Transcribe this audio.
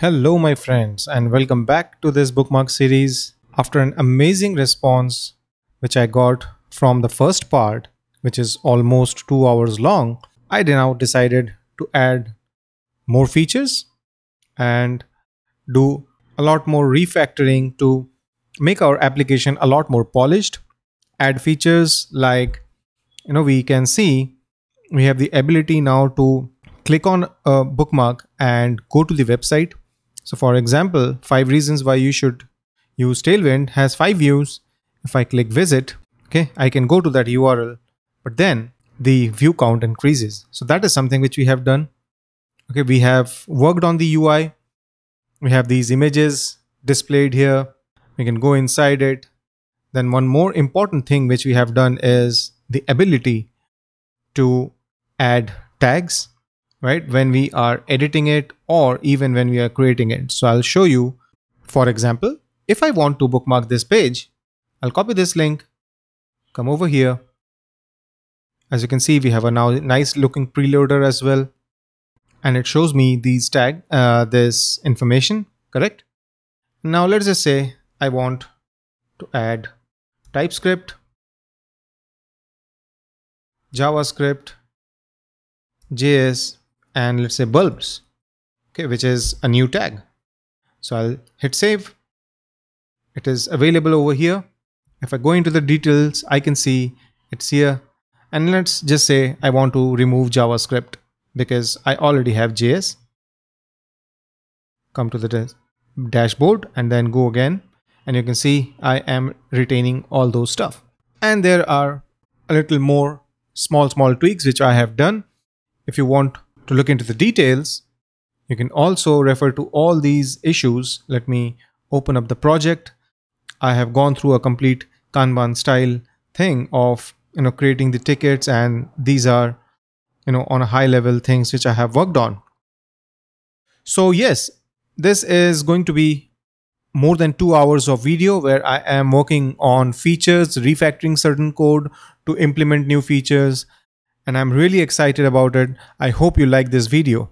Hello my friends, and welcome back to this bookmark series. After an amazing response which I got from the first part, which is almost 2 hours long, I now decided to add more features and do a lot more refactoring to make our application a lot more polished. Add features like, we can see we have the ability now to click on a bookmark and go to the website. So for example, 5 reasons why you should use Tailwind has 5 views. If I click visit, okay, I can go to that URL, but then the view count increases. So that is something which we have done. Okay, we have worked on the UI. We have these images displayed here. We can go inside it. Then one more important thing which we have done is the ability to add tags, right? When we are editing it or even when we are creating it. So I'll show you, for example, if I want to bookmark this page, I'll copy this link, come over here. As you can see, we have a now nice looking preloader as well. And it shows me these this information, correct? Now let's just say I want to add TypeScript, JavaScript, JS, and let's say bulbs, okay, which is a new tag. So I'll hit save. It is available over here. If I go into the details, I can see it's here. And let's just say I want to remove JavaScript because I already have JS. Come to the dashboard and then go again. And you can see I am retaining all those stuff. And there are a little more small tweaks which I have done. If you want to look into the details, you can also refer to all these issues. Let me open up the project. I have gone through a complete Kanban style thing of creating the tickets, and these are on a high level things which I have worked on. So yes, this is going to be more than 2 hours of video where I am working on features, refactoring certain code to implement new features, and I'm really excited about it. I hope you like this video.